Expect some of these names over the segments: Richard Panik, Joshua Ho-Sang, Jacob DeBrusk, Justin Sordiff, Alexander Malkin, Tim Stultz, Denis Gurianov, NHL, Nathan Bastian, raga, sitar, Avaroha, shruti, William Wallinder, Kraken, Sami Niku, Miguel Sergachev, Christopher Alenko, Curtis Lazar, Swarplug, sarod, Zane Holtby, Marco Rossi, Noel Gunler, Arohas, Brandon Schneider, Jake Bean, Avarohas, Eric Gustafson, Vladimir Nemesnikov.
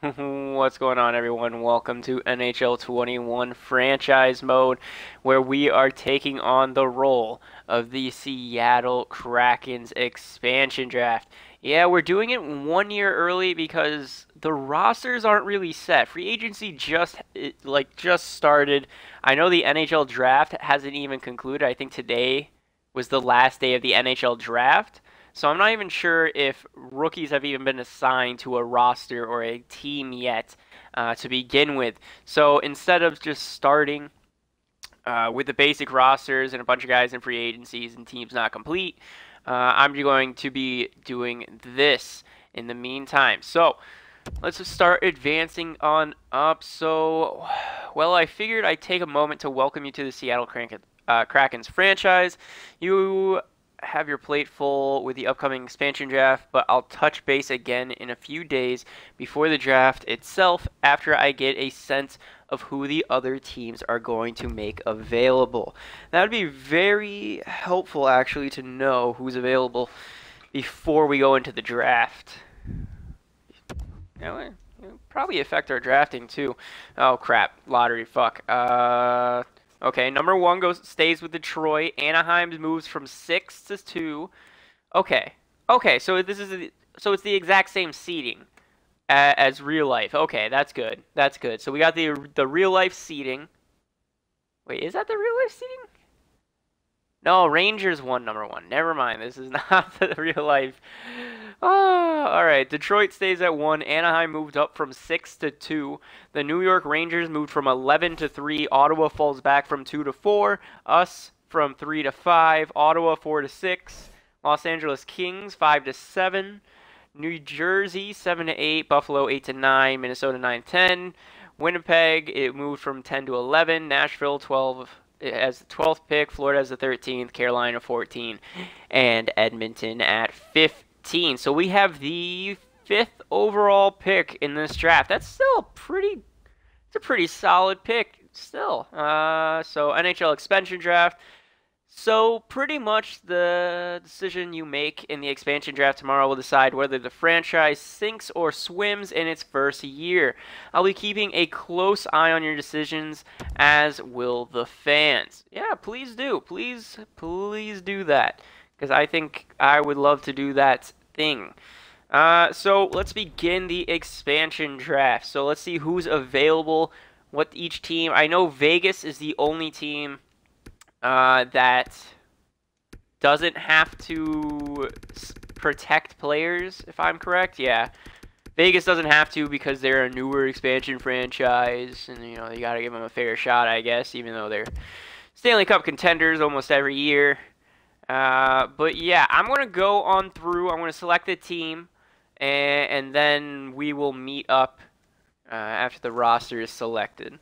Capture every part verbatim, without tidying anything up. What's going on, everyone? Welcome to N H L twenty-one Franchise Mode, where we are taking on the role of the Seattle Kraken's expansion draft. Yeah, we're doing it one year early because the rosters aren't really set. Free agency just like just started. I know the N H L draft hasn't even concluded. I think today was the last day of the N H L draft. So I'm not even sure if rookies have even been assigned to a roster or a team yet uh, to begin with. So instead of just starting uh, with the basic rosters and a bunch of guys in free agencies and teams not complete, uh, I'm going to be doing this in the meantime. So let's just start advancing on up. So, well, I figured I'd take a moment to welcome you to the Seattle Kraken, uh, Kraken's franchise. You have your plate full with the upcoming expansion draft, but I'll touch base again in a few days before the draft itself after I get a sense of who the other teams are going to make available. That would be very helpful, actually, to know who's available before we go into the draft. It'll probably affect our drafting, too. Oh, crap. Lottery, fuck. Uh... Okay, number one goes stays with Detroit. Anaheim moves from six to two. Okay, okay, so this is a, so it's the exact same seating as, as real life. Okay, that's good. That's good. So we got the the real life seating. Wait, is that the real life seating? No, Rangers won number one. Never mind. This is not the real life. Oh, all right. Detroit stays at one. Anaheim moved up from six to two. The New York Rangers moved from eleven to three. Ottawa falls back from two to four. Us from three to five. Ottawa four to six. Los Angeles Kings five to seven. New Jersey seven to eight. Buffalo eight to nine. Minnesota nine ten. Winnipeg it moved from ten to eleven. Nashville twelve. As the twelfth pick, Florida as the thirteenth, Carolina fourteen, and Edmonton at fifteen. So we have the fifth overall pick in this draft. That's still pretty. It's a pretty solid pick still. Uh, so N H L expansion draft. So pretty much the decision you make in the expansion draft tomorrow will decide whether the franchise sinks or swims in its first year. I'll be keeping a close eye on your decisions, as will the fans. Yeah, please do. Please, please do that, because I think I would love to do that thing. Uh, so let's begin the expansion draft. So let's see who's available, what each team. I know Vegas is the only team Uh, that doesn't have to s protect players, if I'm correct. Yeah, Vegas doesn't have to because they're a newer expansion franchise, and you know you gotta give them a fair shot, I guess, even though they're Stanley Cup contenders almost every year. Uh, but yeah, I'm gonna go on through. I'm gonna select the team, and, and then we will meet up uh, after the roster is selected.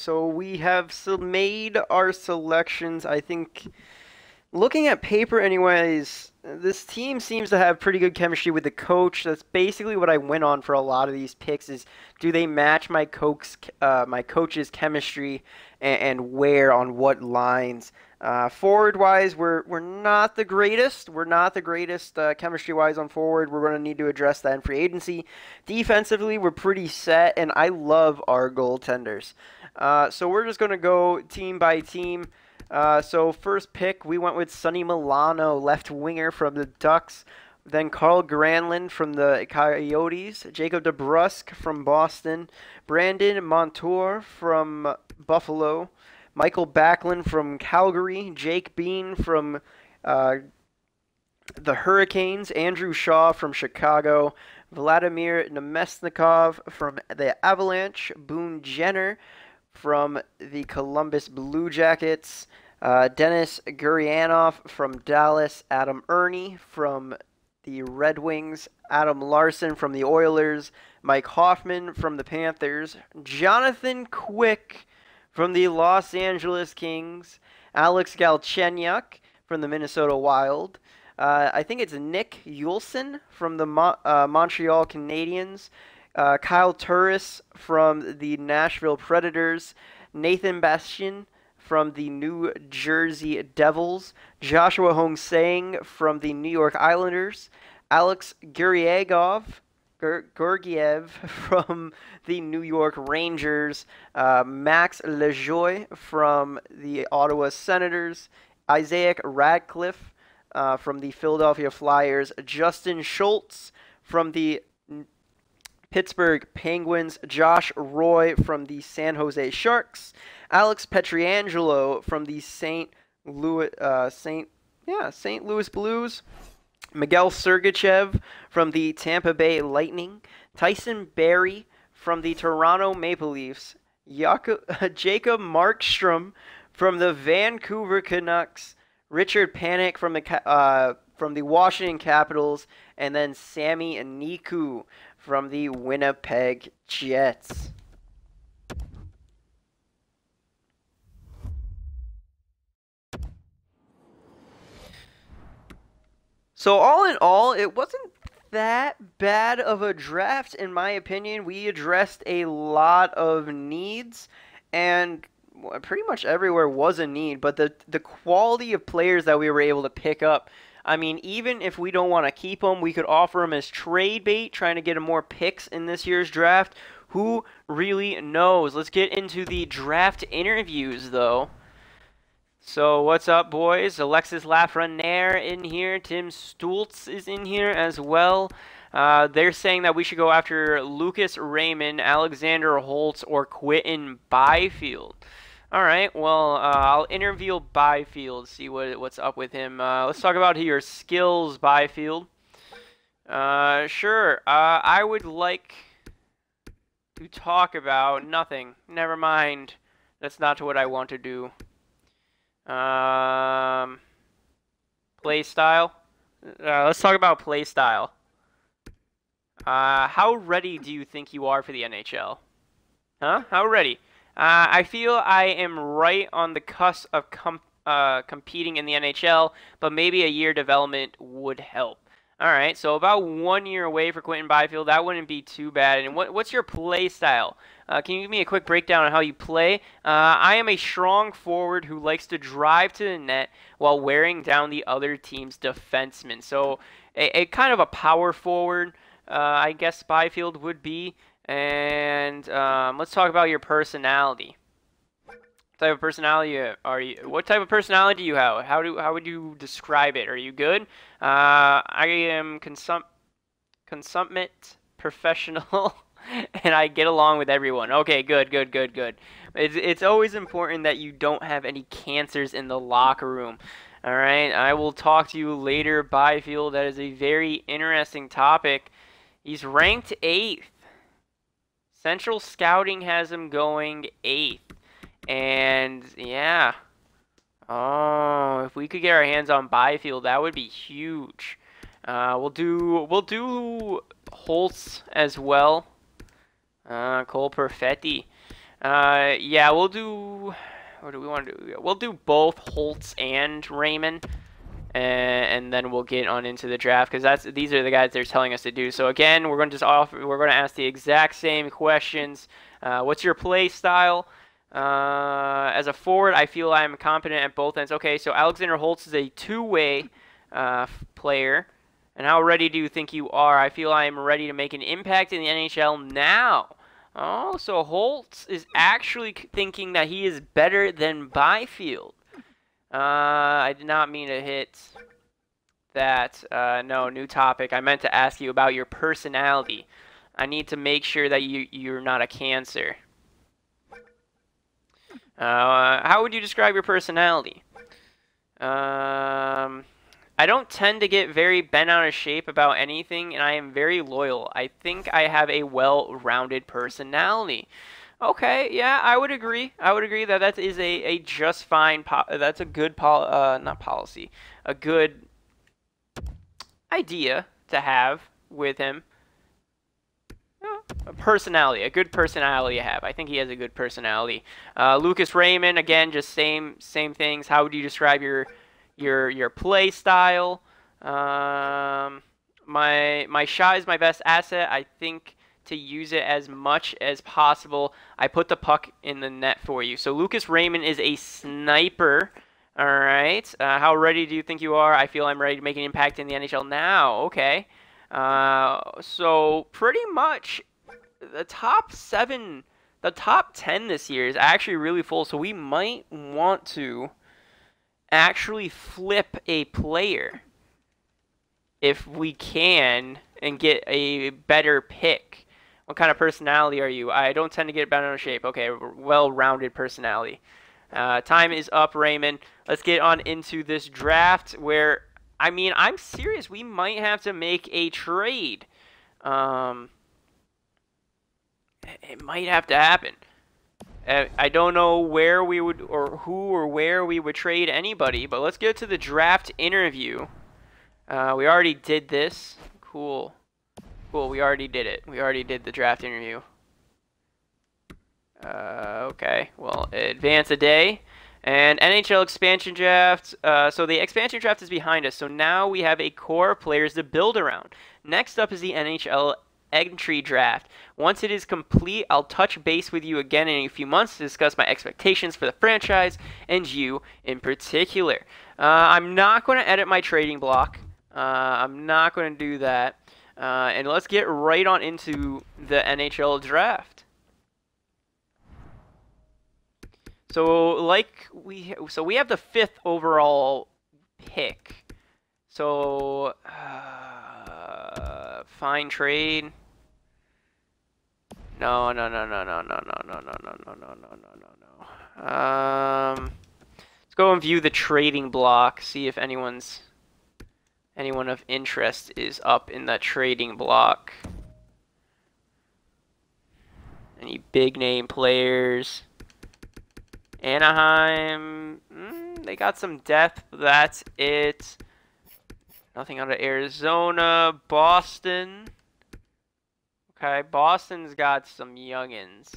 so we have made our selections. I think, looking at paper anyways, this team seems to have pretty good chemistry with the coach. That's basically what I went on for a lot of these picks is, do they match my coach's, uh, my coach's chemistry and, and where, on what lines? Uh, forward-wise, we're, we're not the greatest. We're not the greatest uh, chemistry-wise on forward. We're going to need to address that in free agency. Defensively, we're pretty set, and I love our goaltenders. Uh, so we're just going to go team by team. Uh, so first pick, we went with Sonny Milano, left winger from the Ducks. Then Carl Granlund from the Coyotes. Jacob DeBrusk from Boston. Brandon Montour from Buffalo. Mikael Backlund from Calgary. Jake Bean from uh, the Hurricanes. Andrew Shaw from Chicago. Vladimir Nemesnikov from the Avalanche. Boone Jenner from the Columbus Blue Jackets, uh, Denis Gurianov from Dallas, Adam Erne from the Red Wings, Adam Larsson from the Oilers, Mike Hoffman from the Panthers, Jonathan Quick from the Los Angeles Kings, Alex Galchenyuk from the Minnesota Wild, uh, I think it's Nick Yulson from the Mo uh, Montreal Canadiens, Uh, Kyle Turris from the Nashville Predators, Nathan Bastian from the New Jersey Devils, Joshua Ho-Sang from the New York Islanders, Alex Guriagov, Gur Gurgiev from the New York Rangers, uh, Max LeJoy from the Ottawa Senators, Isaiah Radcliffe uh, from the Philadelphia Flyers, Justin Schultz from the Pittsburgh Penguins, Josh Roy from the San Jose Sharks, Alex Pietrangelo from the Saint Louis, uh, Saint yeah, Saint Louis Blues, Miguel Sergachev from the Tampa Bay Lightning, Tyson Barrie from the Toronto Maple Leafs, Jacob Markstrom from the Vancouver Canucks, Richard Panik from the uh, from the Washington Capitals, and then Sami Niku from the Winnipeg Jets. So all in all, it wasn't that bad of a draft, in my opinion. We addressed a lot of needs, and pretty much everywhere was a need, but the, the quality of players that we were able to pick up, I mean, even if we don't want to keep them, we could offer them as trade bait, trying to get them more picks in this year's draft. Who really knows? Let's get into the draft interviews, though. So, what's up, boys? Alexis Lafreniere in here. Tim Stultz is in here as well. Uh, they're saying that we should go after Lucas Raymond, Alexander Holtz, or Quinton Byfield. All right, well, uh, I'll interview Byfield, see what what's up with him. Uh, let's talk about your skills, Byfield. Uh, sure, uh, I would like to talk about nothing. Never mind, that's not what I want to do. Um, play style? Uh, let's talk about play style. Uh, how ready do you think you are for the N H L? Huh? How ready? Uh, I feel I am right on the cusp of com uh, competing in the N H L, but maybe a year development would help. All right, so about one year away for Quinton Byfield. That wouldn't be too bad. And what, what's your play style? Uh, can you give me a quick breakdown on how you play? Uh, I am a strong forward who likes to drive to the net while wearing down the other team's defensemen. So a, a kind of a power forward, uh, I guess Byfield would be. And um, let's talk about your personality. What type of personality are you? What type of personality do you have? How do how would you describe it? Are you good? Uh, I am consum consummate professional, and I get along with everyone. Okay, good, good, good, good. It's it's always important that you don't have any cancers in the locker room. All right, I will talk to you later, Byfield. That is a very interesting topic. He's ranked eighth. Central Scouting has him going eighth. And, yeah. Oh, if we could get our hands on Byfield, that would be huge. Uh, we'll do we'll do Holtz as well. Uh, Cole Perfetti. Uh, yeah, we'll do... What do we want to do? We'll do both Holtz and Raymond, and then we'll get on into the draft, because that's these are the guys they're telling us to do. So again, we're going to just offer, we're going to ask the exact same questions. Uh, what's your play style? Uh, as a forward, I feel I'm competent at both ends. Okay, so Alexander Holtz is a two-way uh, player. And how ready do you think you are? I feel I am ready to make an impact in the N H L now. Oh, so Holtz is actually thinking that he is better than Byfield. Uh, I did not mean to hit that. Uh, no, new topic. I meant to ask you about your personality. I need to make sure that you, you're not a cancer. Uh, how would you describe your personality? Um, I don't tend to get very bent out of shape about anything, and I am very loyal. I think I have a well-rounded personality. Okay, yeah, I would agree. I would agree that that is a, a just fine, po that's a good, pol uh, not policy, a good idea to have with him. A personality, a good personality to have. I think he has a good personality. Uh, Lucas Raymond, again, just same same things. How would you describe your your your play style? Um, my my shot is my best asset. I think to use it as much as possible. I put the puck in the net for you. So Lucas Raymond is a sniper. All right. Uh, how ready do you think you are? I feel I'm ready to make an impact in the N H L now. Okay. Uh, so pretty much. The top seven, the top ten this year is actually really full, so we might want to actually flip a player if we can and get a better pick. What kind of personality are you? I don't tend to get bent out of shape. Okay, well-rounded personality. Uh, time is up, Raymond. Let's get on into this draft where, I mean, I'm serious. We might have to make a trade. Um... It might have to happen. I don't know where we would, or who or where we would trade anybody, but let's go to the draft interview. Uh, we already did this. Cool. Cool, we already did it. We already did the draft interview. Uh, okay, well, advance a day. And N H L expansion draft. Uh, so the expansion draft is behind us, so now we have a core of players to build around. Next up is the N H L entry draft. Once it is complete, I'll touch base with you again in a few months to discuss my expectations for the franchise and you in particular. Uh, I'm not going to edit my trading block. Uh, I'm not going to do that. Uh, and let's get right on into the N H L draft. So, like we, so we have the fifth overall pick. So, uh, fine trade. No, no, no, no, no, no, no, no, no, no, no, no, no, no, no. Um, let's go and view the trading block. See if anyone's, anyone of interest is up in that trading block. Any big name players? Anaheim. Mm, they got some depth. That's it. Nothing out of Arizona. Boston. Okay, Boston's got some youngins.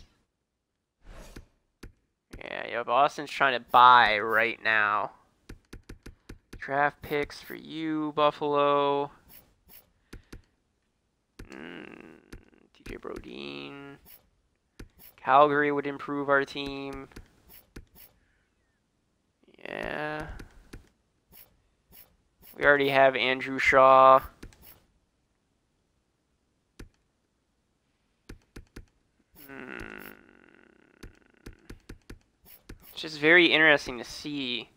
Yeah, yeah, Boston's trying to buy right now. Draft picks for you, Buffalo. Mm, D J Brodine. Calgary would improve our team. Yeah. We already have Andrew Shaw. It's just very interesting to see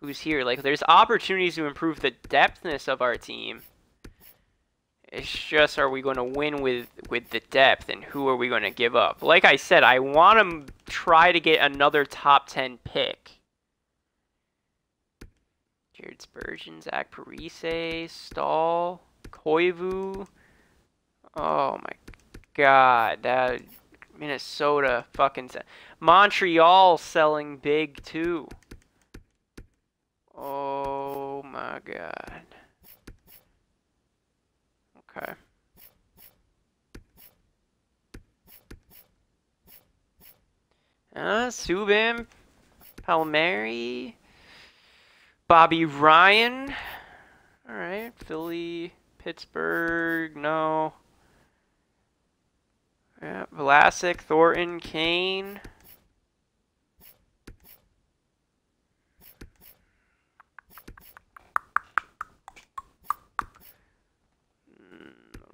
who's here. Like, there's opportunities to improve the depthness of our team. It's just, are we going to win with, with the depth, and who are we going to give up? Like I said, I want to try to get another top ten pick. Jared Spurgeon, Zach Parise, Stahl, Koivu. Oh my god, that Minnesota fucking Montreal selling big too. Oh my god. Okay. Uh, Subban, Palmieri, Bobby Ryan. All right, Philly, Pittsburgh, no. Yeah, Vlasic, Thornton, Kane.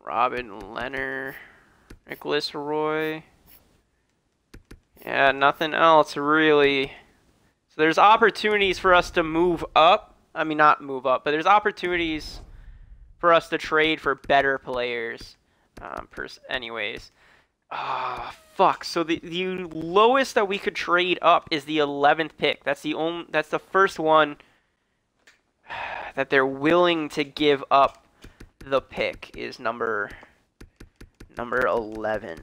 Robin Leonard, Nicholas Roy. Yeah, nothing else really. So there's opportunities for us to move up. I mean, not move up, but there's opportunities for us to trade for better players. Um, pers anyways. Ah, oh, fuck. So the the lowest that we could trade up is the eleventh pick. That's the only. That's the first one that they're willing to give up. The pick is number number eleven.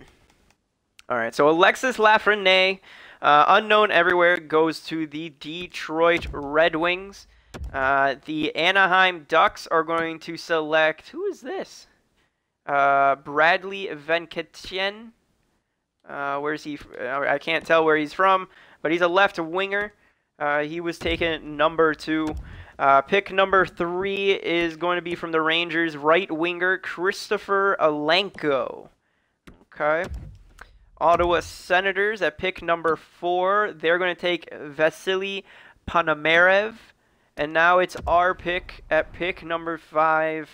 All right, so Alexis Lafreniere, uh, unknown everywhere, goes to the Detroit Red Wings. Uh, the Anaheim Ducks are going to select, who is this? Uh, Bradley Venkatien. Uh, where's he? I can't tell where he's from, but he's a left winger. Uh, he was taken number two. Uh, pick number three is going to be from the Rangers, right winger Christopher Alenko. Okay. Ottawa Senators at pick number four. They're going to take Vasily Panamerev. And now it's our pick at pick number five.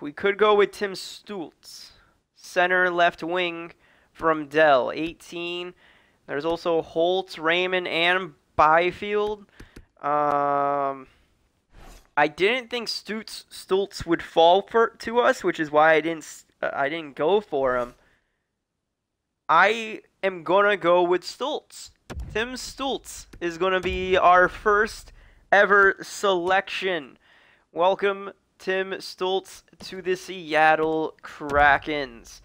We could go with Tim Stultz, center left wing from Dell, eighteen. There's also Holtz, Raymond, and Byfield. Um, I didn't think Stutz, Stultz would fall for to us, which is why I didn't uh, I didn't go for him. I am gonna go with Stultz. Tim Stultz is gonna be our first ever selection. Welcome, Tim Stultz, to the Seattle Krakens.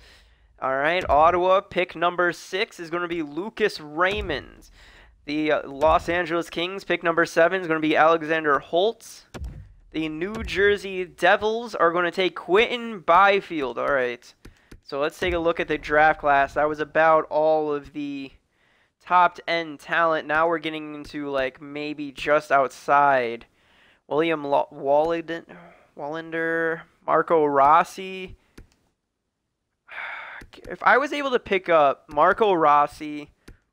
All right, Ottawa pick number six is gonna be Lucas Raymond. The Los Angeles Kings, pick number seven, is going to be Alexander Holtz. The New Jersey Devils are going to take Quinton Byfield. All right. So let's take a look at the draft class. That was about all of the top-end talent. Now we're getting into, like, maybe just outside. William Wallinder, Marco Rossi. If I was able to pick up Marco Rossi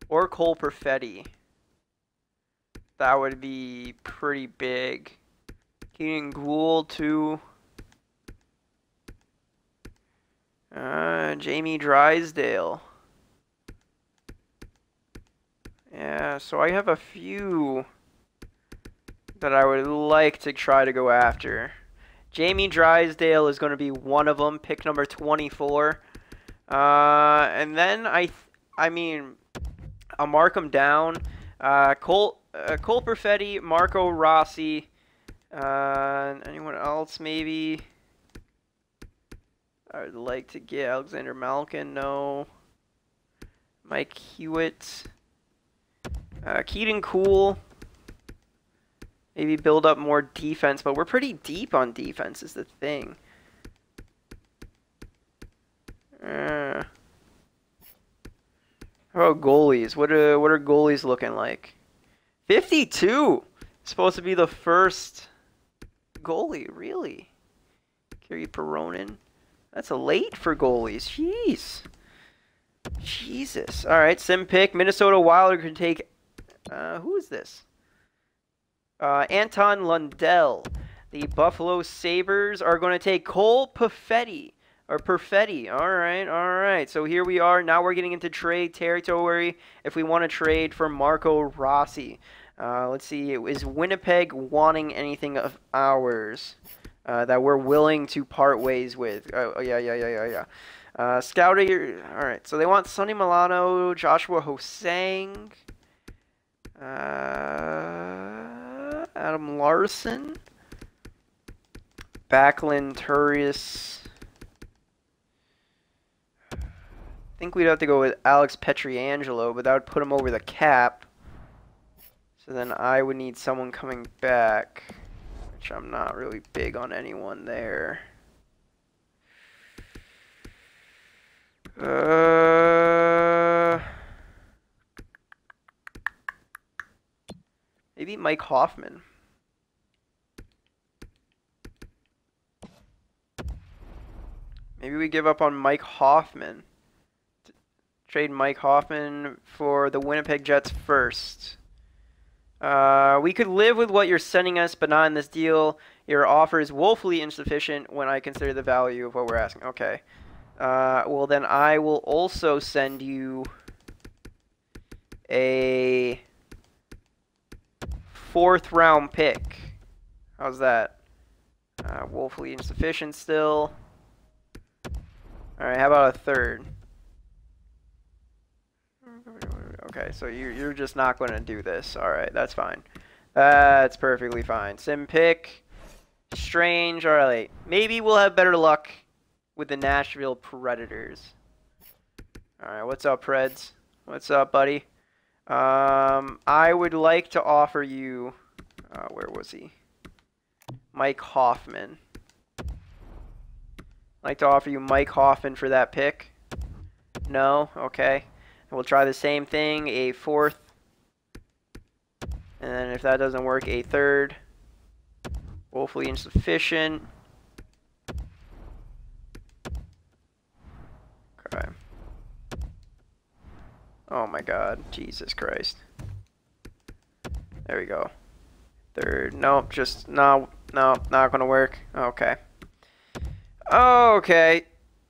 or Cole Perfetti, that would be pretty big. Keaton Gould too. Uh, Jamie Drysdale. Yeah, so I have a few that I would like to try to go after. Jamie Drysdale is going to be one of them. Pick number twenty-four. Uh, and then I, th I mean, I'll mark them down. Uh, Cole. Uh, Cole Perfetti, Marco Rossi, uh, anyone else maybe? I would like to get Alexander Malkin, no. Mike Hewitt. Uh, Keaton Cool. Maybe build up more defense, but we're pretty deep on defense is the thing. Uh, how about goalies? What are, what are goalies looking like? fifty-two! Supposed to be the first goalie, really. Kiri Peronin. That's a late for goalies. Jeez. Jesus. All right, sim pick. Minnesota Wild can take... Uh, who is this? Uh, Anton Lundell. The Buffalo Sabres are going to take Cole Perfetti. Or Perfetti. All right, all right. So here we are. Now we're getting into trade territory if we want to trade for Marco Rossi. Uh, let's see. Is Winnipeg wanting anything of ours uh, that we're willing to part ways with? Oh, yeah, yeah, yeah, yeah, yeah. Uh, Scouting. All right. So they want Sonny Milano, Joshua Ho-Sang, uh, Adam Larsson, Backlund, Turius. I think we'd have to go with Alex Pietrangelo, but that would put him over the cap. So then I would need someone coming back, which I'm not really big on anyone there. Uh, Maybe Mike Hoffman. Maybe we give up on Mike Hoffman. Trade Mike Hoffman for the Winnipeg Jets first. Uh, we could live with what you're sending us, but not in this deal. Your offer is woefully insufficient when I consider the value of what we're asking. Okay. Uh, well, then I will also send you a fourth round pick. How's that? Uh, woefully insufficient still. All right. How about a third? Okay, so you're, you're just not going to do this. All right, that's fine. That's perfectly fine. Sim pick. Strange. All right, maybe we'll have better luck with the Nashville Predators. All right, what's up, Preds? What's up, buddy? Um, I would like to offer you... Uh, where was he? Mike Hoffman. I'd like to offer you Mike Hoffman for that pick. No? Okay. We'll try the same thing, a fourth, and then if that doesn't work, a third. Woefully insufficient. Okay. Oh my God, Jesus Christ. There we go. Third, nope, just, no, no, not gonna work. Okay. Okay.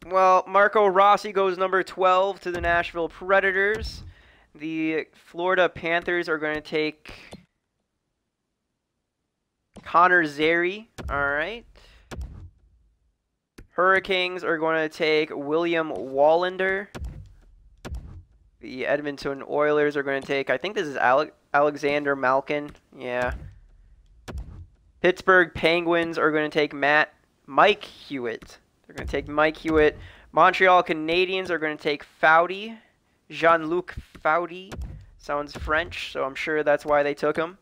Well, Marco Rossi goes number twelve to the Nashville Predators. The Florida Panthers are going to take Connor Zeri. All right. Hurricanes are going to take William Wallinder. The Edmonton Oilers are going to take, I think this is Ale Alexander Malkin. Yeah. Pittsburgh Penguins are going to take Matt Mike Hewitt. They're going to take Mike Hewitt. Montreal Canadiens are going to take Foudy. Jean-Luc Foudy. Sounds French, so I'm sure that's why they took him.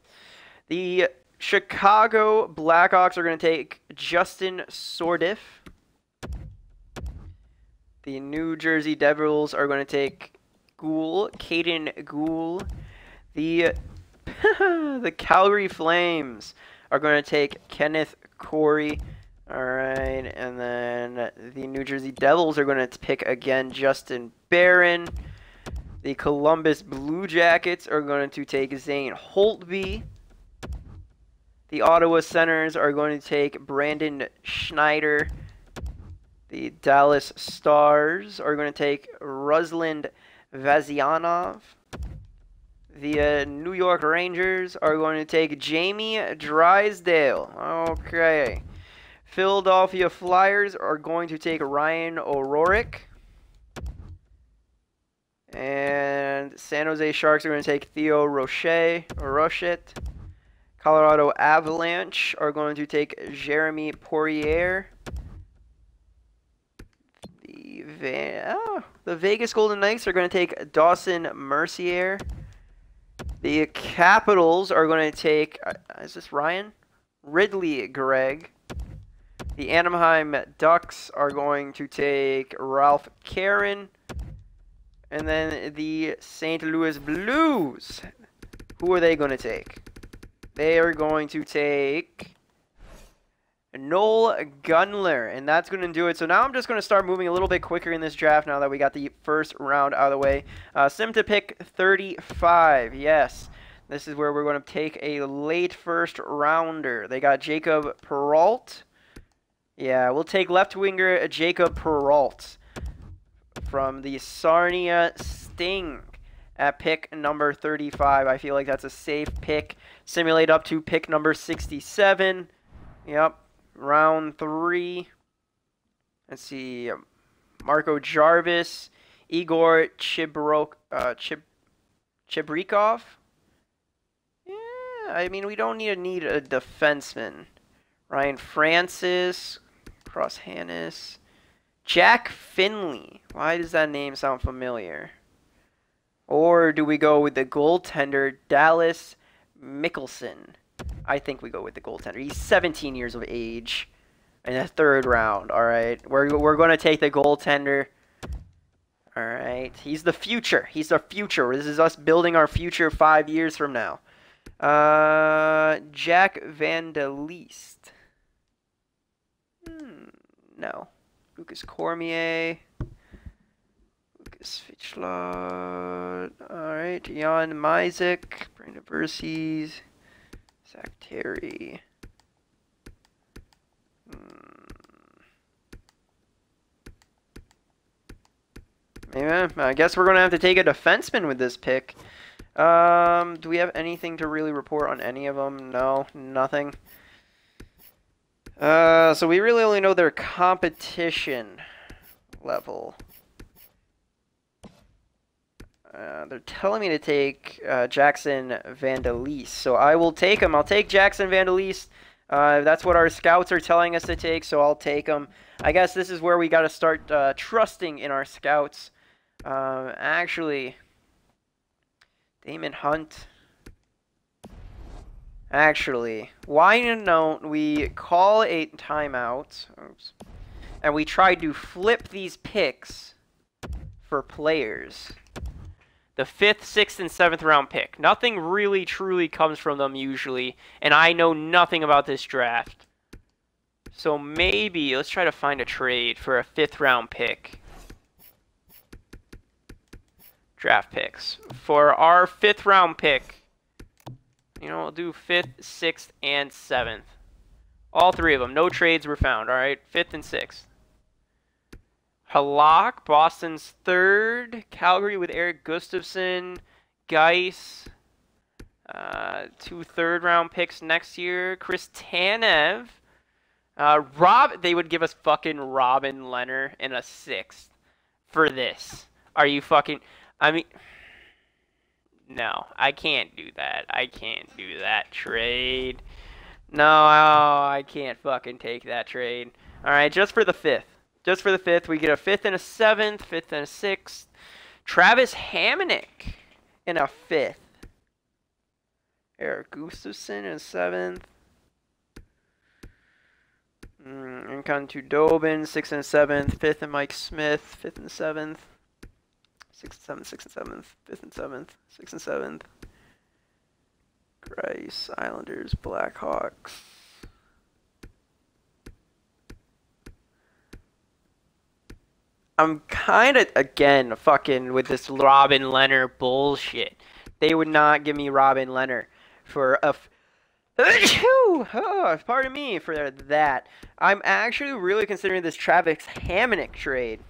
The Chicago Blackhawks are going to take Justin Sordiff. The New Jersey Devils are going to take Gool, Kaden Gool. The, the Calgary Flames are going to take Kenneth Corey. All right, and then the New Jersey Devils are going to pick again Justin Barron. The Columbus Blue Jackets are going to take Zane Holtby. The Ottawa Senators are going to take Brandon Schneider. The Dallas Stars are going to take Ruslan Vasianov. The uh, New York Rangers are going to take Jamie Drysdale. Okay. Philadelphia Flyers are going to take Ryan O'Rourke. And San Jose Sharks are going to take Theo Rochette. Rochette. Colorado Avalanche are going to take Jeremy Poirier. The, Van oh, the Vegas Golden Knights are going to take Dawson Mercier. The Capitals are going to take... Is this Ryan? Ridley Gregg. The Anaheim Ducks are going to take Ralph Caron. And then the Saint Louis Blues. Who are they going to take? They are going to take Noel Gunler. And that's going to do it. So now I'm just going to start moving a little bit quicker in this draft now that we got the first round out of the way. Uh, Sim to pick thirty-five. Yes. This is where we're going to take a late first rounder. They got Jacob Perreault. Yeah, we'll take left winger Jacob Perreault from the Sarnia Sting at pick number thirty-five. I feel like that's a safe pick. Simulate up to pick number sixty-seven. Yep, round three. Let's see. Marco Jarvis, Igor Chibrok, uh, Chib Chibrikov. Yeah, I mean, we don't need, need a defenseman. Ryan Francis, Cross-Hannis, Jack Finley. Why does that name sound familiar? Or do we go with the goaltender, Dallas Mickelson? I think we go with the goaltender. He's seventeen years of age in the third round, all right? We're, we're going to take the goaltender, all right? He's the future. He's our future. This is us building our future five years from now. Uh, Jack Van Der Leest. Hmm, no. Lucas Cormier. Lucas Fichlot. Alright, Jan Misek. Brandon Verses. Zach Terry. Yeah, I guess we're going to have to take a defenseman with this pick. Um, do we have anything to really report on any of them? No, nothing. Uh, so we really only know their competition level. Uh, they're telling me to take uh, Jackson Van Der Leest, so I will take him. I'll take Jackson Van Der Leest. Uh, that's what our scouts are telling us to take, so I'll take them. I guess this is where we got to start uh, trusting in our scouts. Um, actually, Damon Hunt. Actually, why don't we call a timeout? Oops. And we try to flip these picks for players. The fifth, sixth, and seventh round pick. Nothing really truly comes from them usually, and I know nothing about this draft. So maybe let's try to find a trade for a fifth round pick. Draft picks. For our fifth round pick, you know, we'll do fifth, sixth, and seventh. All three of them. No trades were found, alright? Fifth and sixth. Halak, Boston's third. Calgary with Eric Gustafson. Geiss. Uh, two third-round picks next year. Chris Tanev. Uh, Rob, they would give us fucking Robin Leonard in a sixth for this. Are you fucking... I mean... No, I can't do that. I can't do that trade. No, oh, I can't fucking take that trade. All right, just for the fifth. Just for the fifth, we get a fifth and a seventh, fifth and a sixth. Travis Hamonic in a fifth. Eric Gustafson in a seventh. Mm, Nkuntu Dobin, sixth and seventh, fifth and Mike Smith, fifth and seventh, sixth and seventh, sixth and seventh, fifth and seventh, sixth and seventh. Grice, Islanders, Blackhawks. I'm kind of, again, fucking with this Robin Leonard bullshit. They would not give me Robin Leonard for a... F oh, pardon me for that. I'm actually really considering this Travis Hamonic trade.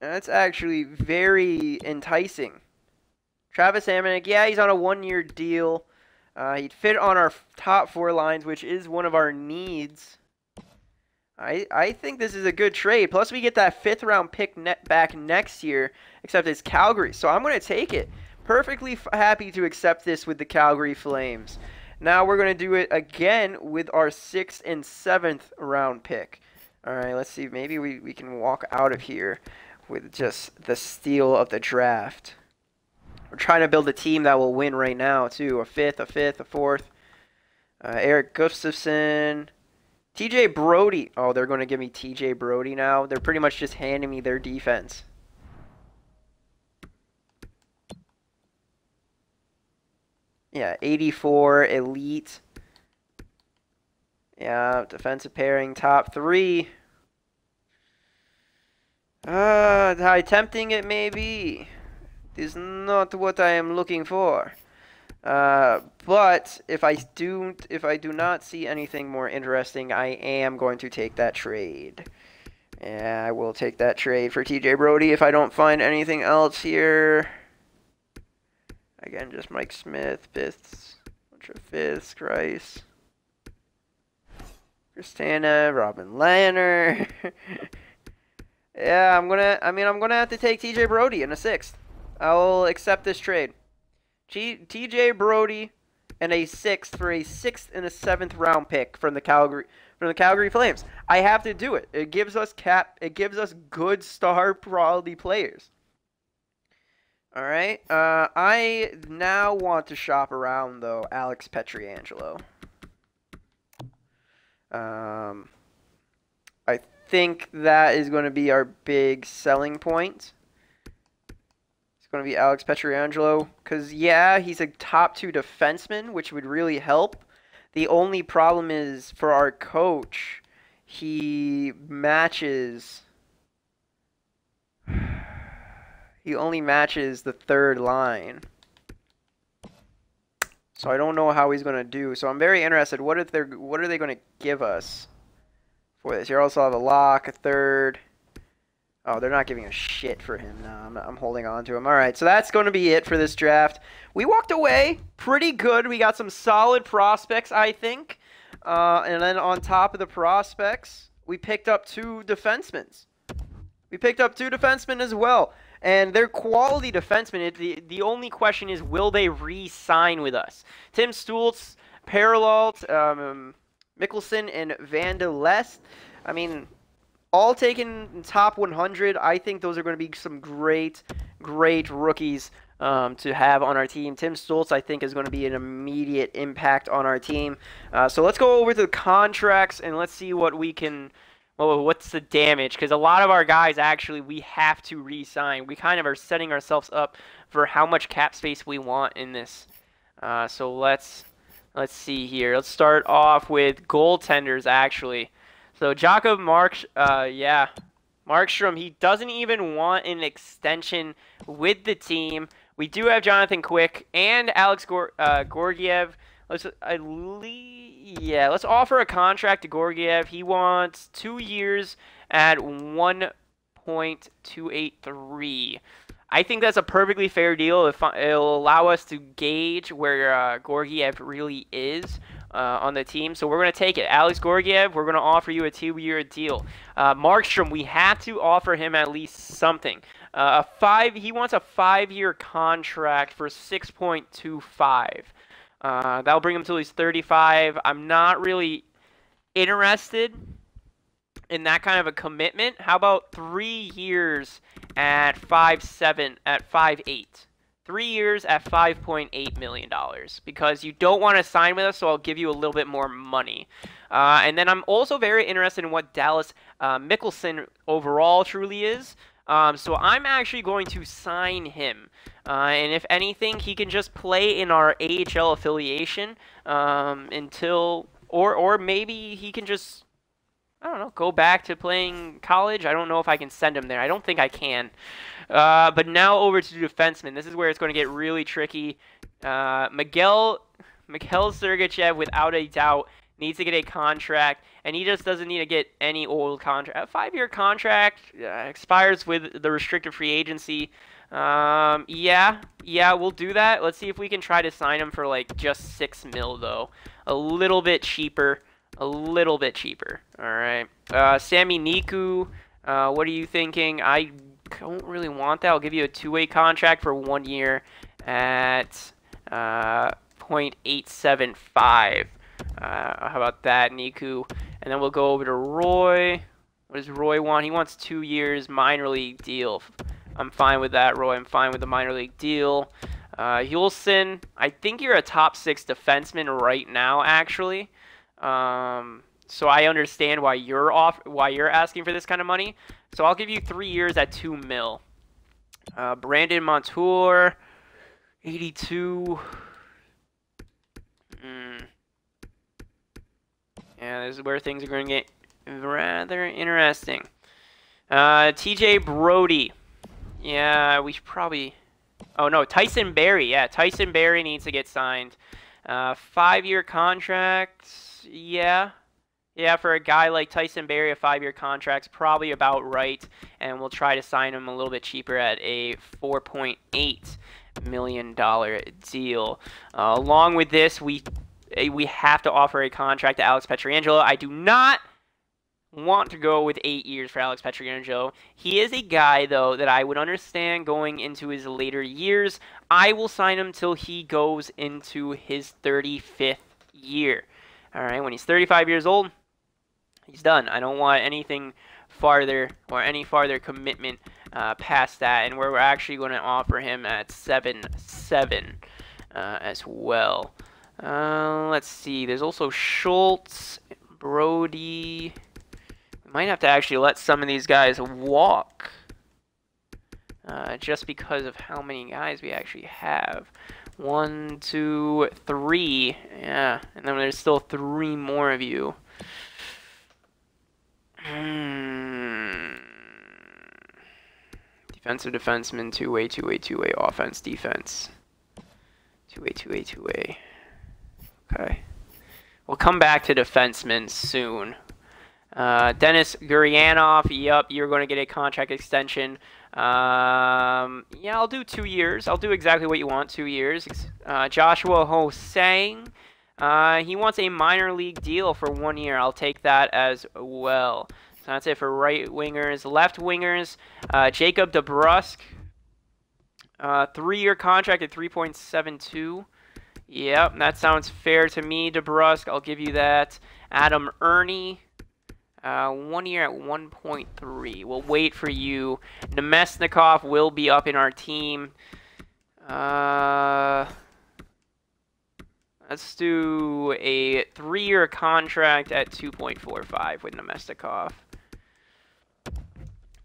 That's actually very enticing. Travis Hamonic, yeah, he's on a one-year deal. Uh, he'd fit on our top four lines, which is one of our needs. I, I think this is a good trade. Plus, we get that fifth round pick net back next year, except it's Calgary. So I'm going to take it. Perfectly f happy to accept this with the Calgary Flames. Now we're going to do it again with our sixth and seventh round pick. All right, let's see. Maybe we, we can walk out of here with just the steal of the draft. We're trying to build a team that will win right now, too. A fifth, a fifth, a fourth. Uh, Eric Gustafson. T J Brody. Oh, they're going to give me T J Brody now. They're pretty much just handing me their defense. Yeah, eighty-four, elite. Yeah, defensive pairing, top three. Ah, how tempting it may be. It is not what I am looking for. Uh, but if I do, if I do not see anything more interesting, I am going to take that trade. Yeah, I will take that trade for T J Brody if I don't find anything else here. Again, just Mike Smith, fifths, bunch of fifths, Grice, Christina, Robin Lehner. Yeah, I'm gonna. I mean, I'm gonna have to take T J Brody in a sixth. I will accept this trade. T J Brody and a sixth for a sixth and a seventh round pick from the Calgary from the Calgary Flames. I have to do it. It gives us cap. It gives us good star quality players. All right. Uh, I now want to shop around though. Alex Pietrangelo. Um, I think that is going to be our big selling point. going to be Alex Pietrangelo, because, yeah, he's a top two defenseman, which would really help. The only problem is, for our coach, he matches... He only matches the third line. So I don't know how he's going to do. So I'm very interested. What if they're, what are they going to give us for this? You also have a lock, a third. Oh, they're not giving a shit for him. No, I'm, I'm holding on to him. All right, so that's going to be it for this draft. We walked away pretty good. We got some solid prospects, I think. Uh, and then on top of the prospects, we picked up two defensemen. We picked up two defensemen as well. And they're quality defensemen. It, the, the only question is, will they re-sign with us? Tim Stultz, Perreault, um, Mickelson, and Van de Lest. I mean, all taken in top one hundred. I think those are going to be some great, great rookies um, to have on our team. Tim Stultz, I think, is going to be an immediate impact on our team. Uh, so let's go over to the contracts and let's see what we can... Well, what's the damage? Because a lot of our guys, actually, we have to re-sign. We kind of are setting ourselves up for how much cap space we want in this. Uh, so let's let's see here. Let's start off with goaltenders, actually. So Jacob Mark, uh, yeah, Markstrom, he doesn't even want an extension with the team. We do have Jonathan Quick and Alex Gor uh, Gorgiev. Let's at least, yeah, let's offer a contract to Gorgiev. He wants two years at one point two eight three. I think that's a perfectly fair deal. If it'll allow us to gauge where uh, Gorgiev really is uh, on the team. So we're going to take it. Alex Gorgiev, we're going to offer you a two-year deal. Uh, Markstrom, we have to offer him at least something. Uh, a five. He wants a five-year contract for six point two five. Uh, that'll bring him till he's thirty-five. I'm not really interested in that kind of a commitment. How about three years at five seven, at five eight? Three years at five point eight million dollars, because you don't want to sign with us, so I'll give you a little bit more money. Uh, and then I'm also very interested in what Dallas uh, Mickelson overall truly is. Um, so I'm actually going to sign him. Uh, and if anything, he can just play in our A H L affiliation um, until... Or, or maybe he can just, I don't know, go back to playing college. I don't know if I can send him there. I don't think I can. Uh, but now over to defenseman. This is where it's going to get really tricky. Uh, Miguel, Mikhail Sergachev, without a doubt, needs to get a contract, and he just doesn't need to get any old contract. A five-year contract uh, expires with the restricted free agency. Um, yeah, yeah, we'll do that. Let's see if we can try to sign him for, like, just six mil, though. A little bit cheaper. A little bit cheaper. All right. Uh, Sami Niku, uh, what are you thinking? I don't really want that. I'll give you a two-way contract for one year at uh, point eight seven five. Uh, how about that, Niku? And then we'll go over to Roy. What does Roy want? He wants two years minor league deal. I'm fine with that, Roy. I'm fine with the minor league deal. Uh, Hulson, I think you're a top six defenseman right now, actually. Um, so I understand why you're off, why you're asking for this kind of money. So I'll give you three years at two mil. Uh, Brandon Montour, eighty-two. Mm. Yeah, this is where things are going to get rather interesting. Uh, T J Brody. Yeah, we should probably... Oh, no, Tyson Barrie. Yeah, Tyson Barrie needs to get signed. Uh, five-year contract. Yeah. Yeah, for a guy like Tyson Barrie, a five-year contract's probably about right. And we'll try to sign him a little bit cheaper at a four point eight million dollars deal. Uh, along with this, we... we have to offer a contract to Alex Pietrangelo. I do not want to go with eight years for Alex Pietrangelo. He is a guy, though, that I would understand going into his later years. I will sign him till he goes into his thirty-fifth year. All right, when he's thirty-five years old, he's done. I don't want anything farther or any farther commitment uh, past that, and where we're actually going to offer him at seven seven uh, as well. Uh, let's see. There's also Schultz, Brody. We might have to actually let some of these guys walk. uh, just because of how many guys we actually have. One, two, three. Yeah, and then there's still three more of you. Hmm. Defensive defenseman, two-way, two-way, two-way, offense, defense. Two-way, two-way, two-way. Okay. We'll come back to defensemen soon. Uh, Denis Gurianov, yup, you're going to get a contract extension. Um, yeah, I'll do two years. I'll do exactly what you want, two years. Uh, Joshua Ho-Sang, uh, he wants a minor league deal for one year. I'll take that as well. So that's it for right wingers. Left wingers, uh, Jacob DeBrusk, uh, three-year contract at three point seven two. Yep, that sounds fair to me, DeBrusk. I'll give you that. Adam Erne, uh, one year at one point three. We'll wait for you. Nemesnikov will be up in our team. Uh, let's do a three-year contract at two point four five with Nemesnikov.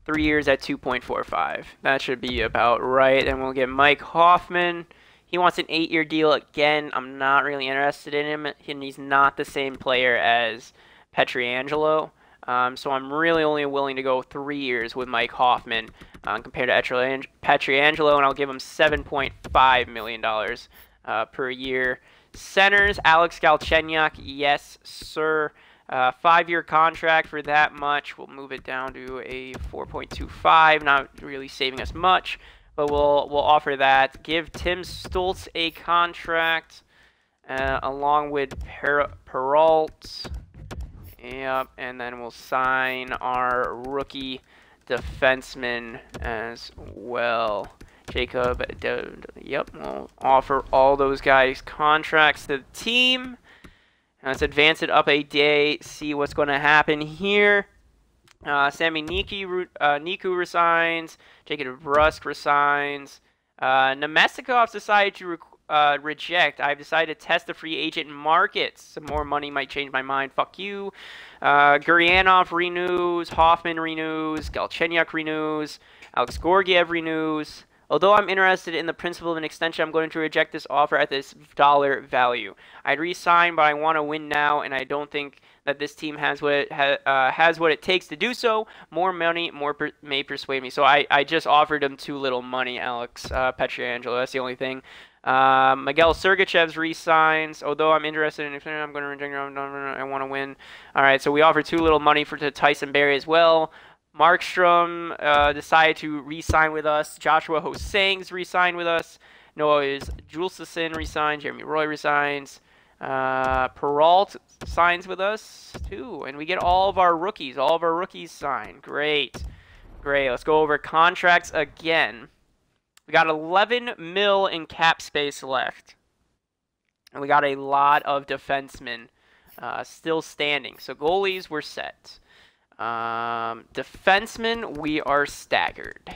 Three years at two point four five. That should be about right. And we'll get Mike Hoffman. He wants an eight-year deal. Again, I'm not really interested in him, and he's not the same player as Pietrangelo. Um, so I'm really only willing to go three years with Mike Hoffman um, compared to Pietrangelo, and I'll give him seven point five million dollars uh, per year. Centers, Alex Galchenyuk, yes, sir. Uh, five-year contract for that much. We'll move it down to a four point two five, not really saving us much. But we'll, we'll offer that. Give Tim Stultz a contract uh, along with Perreault. Yep, and then we'll sign our rookie defenseman as well. Jacob, yep, we'll offer all those guys contracts to the team. And let's advance it up a day, see what's going to happen here. Uh, Sami Niku, uh, Niku resigns. Jacob DeBrusk resigns. Uh, Nemesnikov's decided to re uh, reject. I've decided to test the free agent markets. Some more money might change my mind. Fuck you. Uh, Gurianov renews. Hoffman renews. Galchenyuk renews. Alex Gorgiev renews. Although I'm interested in the principle of an extension, I'm going to reject this offer at this dollar value. I'd re-sign, but I want to win now, and I don't think that this team has what it, ha uh, has what it takes to do so. More money, more per may persuade me. So I, I just offered him too little money, Alex uh, Pietrangelo. That's the only thing. Uh, Miguel Sergachev's re-signs. Although I'm interested in it, I'm going to reject it. I want to win. All right, so we offered too little money for to Tyson Barrie as well. Markstrom uh, decided to re-sign with us. Joshua Ho-Sang's re-signed with us. Noah Juleson re-signed. Jeremy Roy resigns. Uh, Perreault signs with us too. And we get all of our rookies. All of our rookies signed. Great. Great. Let's go over contracts again. We got eleven mil in cap space left. And we got a lot of defensemen uh, still standing. So goalies, we're set. Um, defensemen, we are staggered.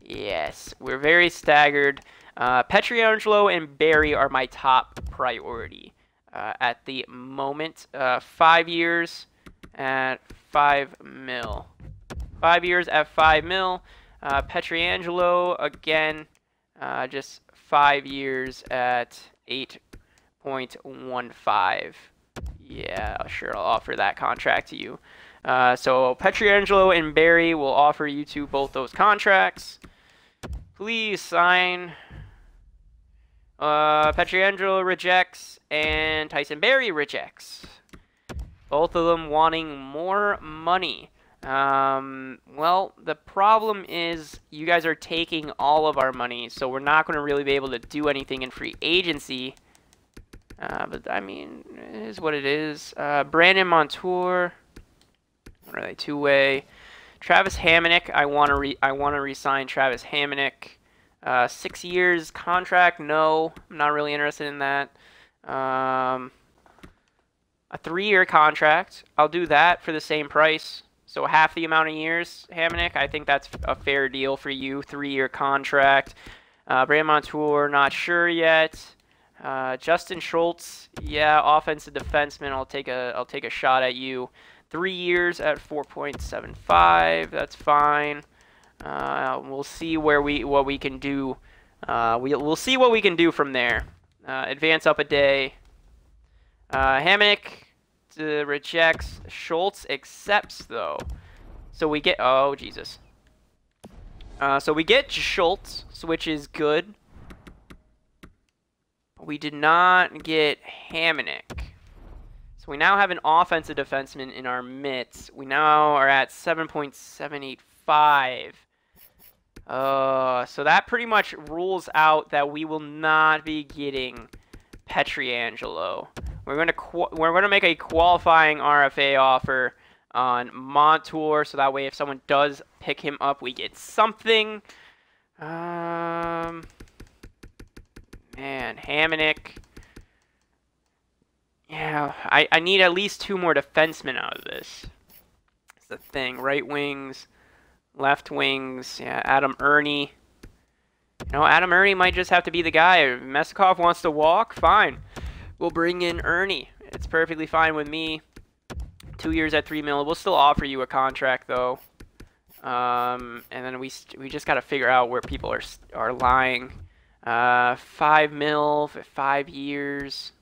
Yes, we're very staggered. Uh, Pietrangelo and Barrie are my top priority uh, at the moment. Uh, five years at five mil. Five years at five mil. Uh, Pietrangelo again, uh, just five years at eight point one five. Yeah, sure, I'll offer that contract to you. Uh, so Pietrangelo and Barrie will offer you two both those contracts. Please sign. Uh, Pietrangelo rejects and Tyson Barrie rejects. Both of them wanting more money. Um, well, the problem is you guys are taking all of our money, so we're not going to really be able to do anything in free agency. Uh, but, I mean, it is what it is. Uh, Brandon Montour... Really two-way. Travis Hamonic, I want to re I want to resign Travis Hamonic. Uh, six years contract, no, I'm not really interested in that. Um, a three-year contract, I'll do that for the same price. So half the amount of years, Hamonic. I think that's a fair deal for you. Three-year contract. Uh, Brandon Montour, not sure yet. Uh, Justin Schultz, yeah, offensive defenseman. I'll take a I'll take a shot at you. Three years at four point seven five, that's fine. Uh, we'll see where we what we can do. Uh, we, we'll see what we can do from there. Uh, advance up a day. Uh, Hammock uh, rejects. Schultz accepts, though. So we get... Oh, Jesus. Uh, so we get Schultz, which is good. We did not get Hamonic. So we now have an offensive defenseman in our mitts. We now are at seven point seven eight five. Uh, so that pretty much rules out that we will not be getting Pietrangelo. We're going to we're going to make a qualifying R F A offer on Montour, so that way if someone does pick him up, we get something. Um, man, Hamonic. Yeah, I, I need at least two more defensemen out of this. That's the thing. Right wings, left wings. Yeah, Adam Erne. You know, Adam Erne might just have to be the guy. If Mestikov wants to walk, fine. We'll bring in Erne. It's perfectly fine with me. Two years at three mil. We'll still offer you a contract, though. Um, and then we st we just got to figure out where people are are lying. Uh, five mil for five years.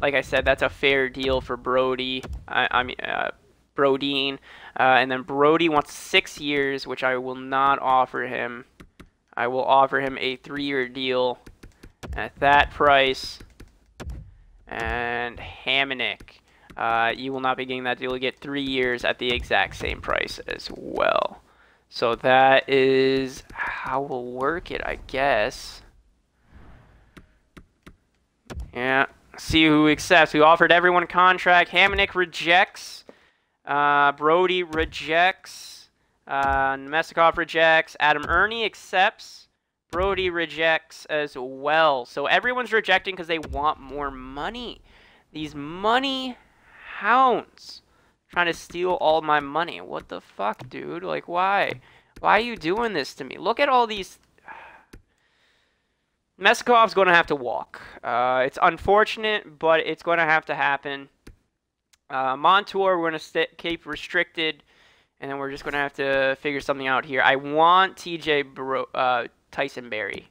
Like I said, that's a fair deal for Brody. I, I mean, uh, Brodeen. Uh, and then Brody wants six years, which I will not offer him. I will offer him a three-year deal at that price. And Hamonic. Uh, you will not be getting that deal. You'll get three years at the exact same price as well. So that is how we'll work it, I guess. Yeah. See who accepts. We offered everyone a contract. Hamonic rejects. Uh, Brody rejects. Uh, Nemestikov rejects. Adam Erne accepts. Brody rejects as well. So everyone's rejecting because they want more money. These money hounds trying to steal all my money. What the fuck, dude? Like, why? Why are you doing this to me? Look at all these... Mestikov's going to have to walk. Uh, it's unfortunate, but it's going to have to happen. Uh, Montour, we're going to keep restricted, and then we're just going to have to figure something out here. I want T J Bro uh, Tyson Barrie.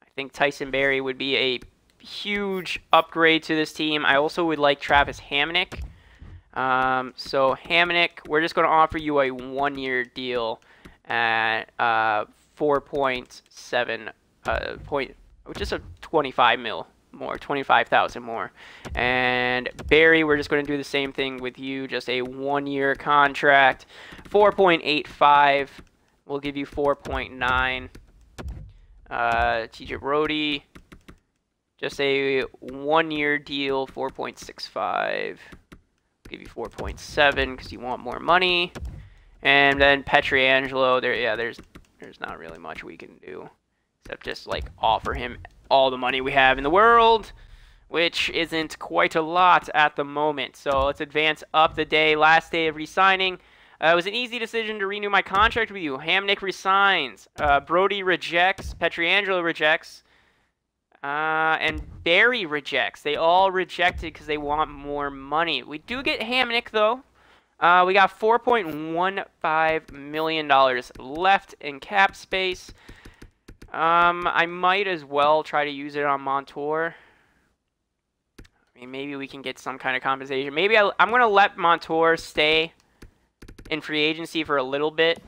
I think Tyson Barrie would be a huge upgrade to this team. I also would like Travis Hamonic. Um, so Hamonic, we're just going to offer you a one-year deal at uh, four point seven. Uh, point, just a twenty-five mil more, twenty-five thousand more. And Barrie, we're just going to do the same thing with you, just a one-year contract, four point eight five. We'll give you four point nine. Uh, T J Brody, just a one-year deal, four point six five. We'll give you four point seven because you want more money. And then Pietrangelo, there, yeah, there's, there's not really much we can do. Except just like offer him all the money we have in the world, which isn't quite a lot at the moment. So let's advance up the day. Last day of resigning. Uh, it was an easy decision to renew my contract with you. Hamonic resigns. Uh, Brody rejects. Pietrangelo rejects. Uh, and Barrie rejects. They all rejected because they want more money. We do get Hamonic though. Uh, we got four point one five million dollars left in cap space. Um, I might as well try to use it on Montour. I mean, maybe we can get some kind of compensation. Maybe I, I'm going to let Montour stay in free agency for a little bit.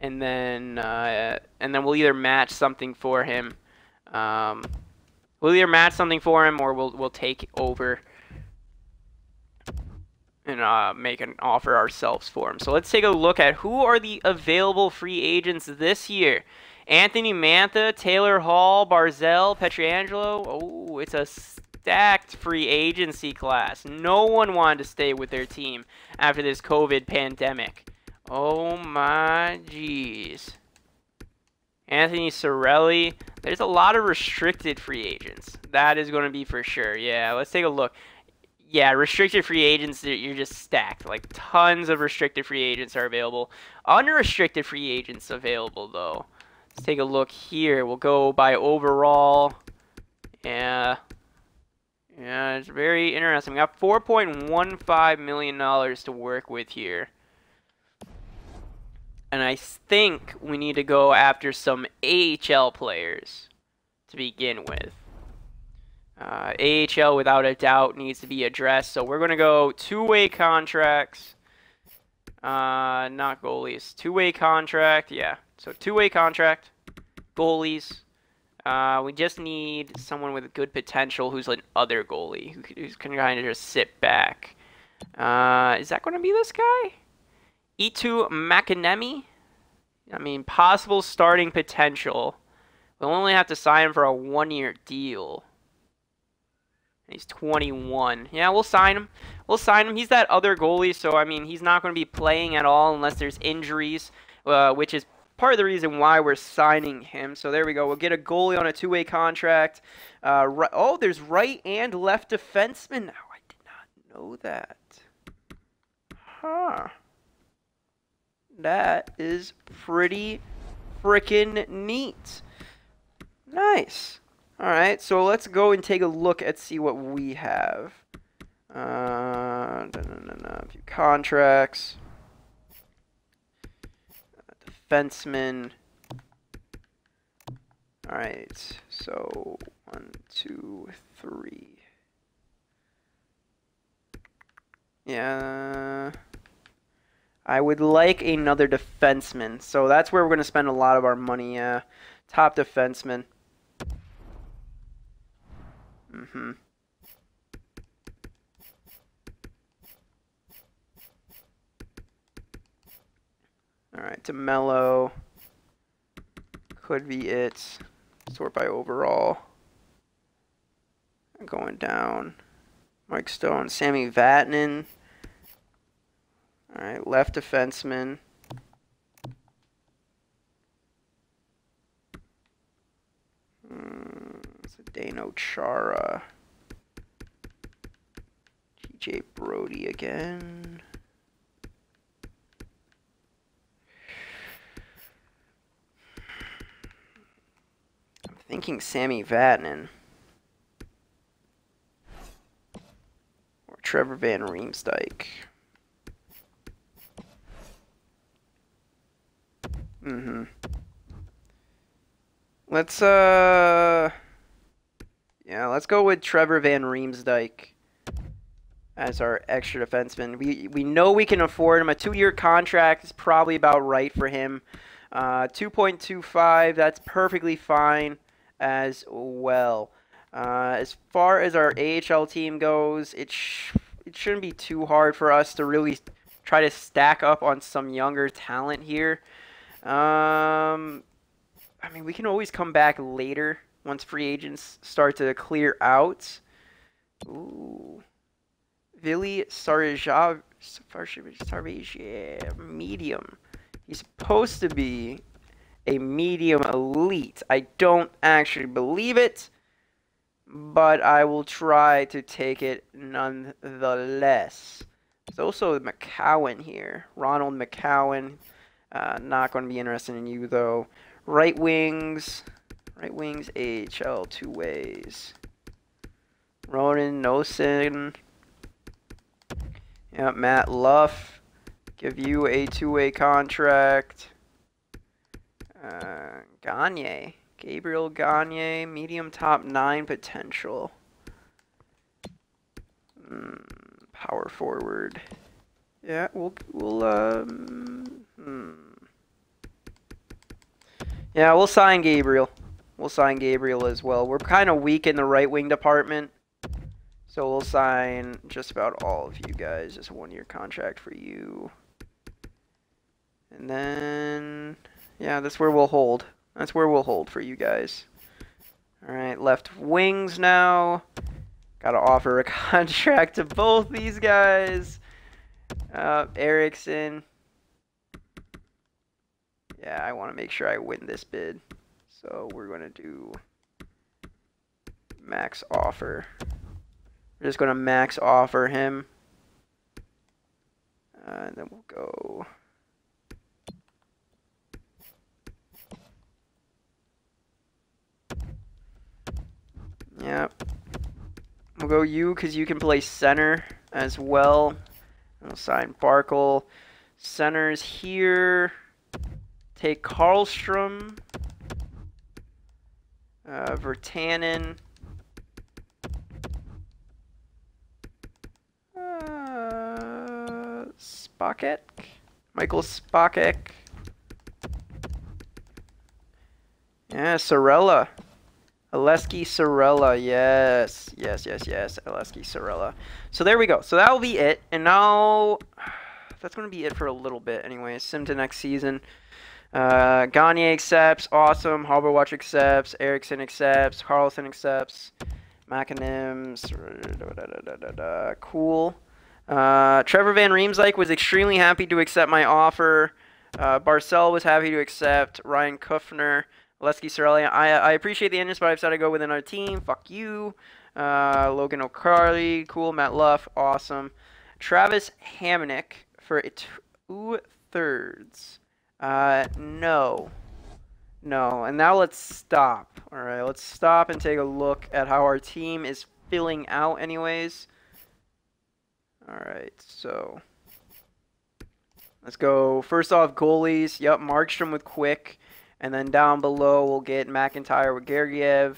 And then, uh, and then we'll either match something for him. Um, we'll either match something for him or we'll, we'll take over and uh, make an offer ourselves for him. So let's take a look at who are the available free agents this year. Anthony Mantha, Taylor Hall, Barzell, Pietrangelo. Oh, it's a stacked free agency class. No one wanted to stay with their team after this COVID pandemic. Oh my geez. Anthony Cirelli. There's a lot of restricted free agents. That is going to be for sure. Yeah, let's take a look. Yeah, restricted free agents, you're just stacked. Like, tons of restricted free agents are available. Unrestricted free agents available, though. Let's take a look here. We'll go by overall. Yeah. Yeah, it's very interesting. We got four point one five million dollars to work with here. And I think we need to go after some A H L players to begin with. Uh, A H L, without a doubt, needs to be addressed. So we're going to go two-way contracts. Uh, not goalies. Two-way contract. Yeah. So two-way contract. Goalies. Uh, we just need someone with good potential who's an other goalie, who can, who can kind of just sit back. Uh, is that going to be this guy? Itu Makanemi? I mean, possible starting potential. We'll only have to sign him for a one-year deal. He's twenty-one. Yeah, we'll sign him. We'll sign him. He's that other goalie, so, I mean, he's not going to be playing at all unless there's injuries, uh, which is part of the reason why we're signing him. So there we go. We'll get a goalie on a two-way contract. Uh, right, oh, there's right and left defensemen now. I did not know that. Huh. That is pretty freaking neat. Nice. All right, so let's go and take a look at see what we have. Uh, da, da, da, da, a few contracts. Uh, defenseman. All right, so one, two, three. Yeah. I would like another defenseman. So that's where we're going to spend a lot of our money. Uh, top defenseman. Mm-hmm. All right, DeMello. Could be it. Sort by overall. Going down. Mike Stone. Sami Vatanen. All right, left defenseman. Mm, Zdeno Chara. T J Brody again. I'm thinking Sami Vatanen. Or Trevor Van Riemsdyk. Mm-hmm. Let's, uh... yeah, let's go with Trevor Van Riemsdyk as our extra defenseman. We, we know we can afford him. A two-year contract is probably about right for him. Uh, two point two five, that's perfectly fine as well. Uh, as far as our A H L team goes, it, sh it shouldn't be too hard for us to really try to stack up on some younger talent here. Um, I mean, we can always come back later once free agents start to clear out. Ooh. Vili Sarvija, medium. He's supposed to be a medium elite. I don't actually believe it, but I will try to take it nonetheless. There's also McCowan here, Ronald McCowan. Uh, not going to be interested in you, though. Right wings. Right wings, A H L, two ways. Ronan Nosen. Yeah, Matt Luff. Give you a two-way contract. Uh, Gagne. Gabriel Gagne. Medium top nine potential. Mm, power forward. Yeah, we'll... we'll um, Hmm. Yeah, we'll sign Gabriel. We'll sign Gabriel as well. We're kind of weak in the right wing department. So we'll sign just about all of you guys. Just a one-year contract for you. And then... yeah, that's where we'll hold. That's where we'll hold for you guys. Alright, left wings now. Gotta offer a contract to both these guys. Uh, Erickson... yeah, I want to make sure I win this bid. So we're going to do max offer. We're just going to max offer him. Uh, and then we'll go. Yep. We'll go you because you can play center as well. We'll sign Barkle. Center's here. Take Karlstrom, uh, Virtanen. Uh, Spockek, Michael Spockek. Yeah, Sorella. Aleski Sorella, yes. Yes, yes, yes, Aleski Sorella. So there we go. So that'll be it. And now, that's going to be it for a little bit anyway. Sim to next season. Uh, Gagne accepts. Awesome. Harborwatch accepts. Erickson accepts. Carlson accepts. McAnims. Cool. Uh, Trevor Van Riemsdyk was extremely happy to accept my offer. Uh, Barcel was happy to accept. Ryan Kufner. Lesky Sorelli, I, I appreciate the endings, but I've decided to go with another team. Fuck you. Uh, Logan O'Carly, cool. Matt Luff, awesome. Travis Hamonic for two-thirds. Uh, no. No. And now let's stop. All right, let's stop and take a look at how our team is filling out anyways. All right, so let's go. First off, goalies. Yep, Markstrom with Quick. And then down below, we'll get McIntyre with Gergiev.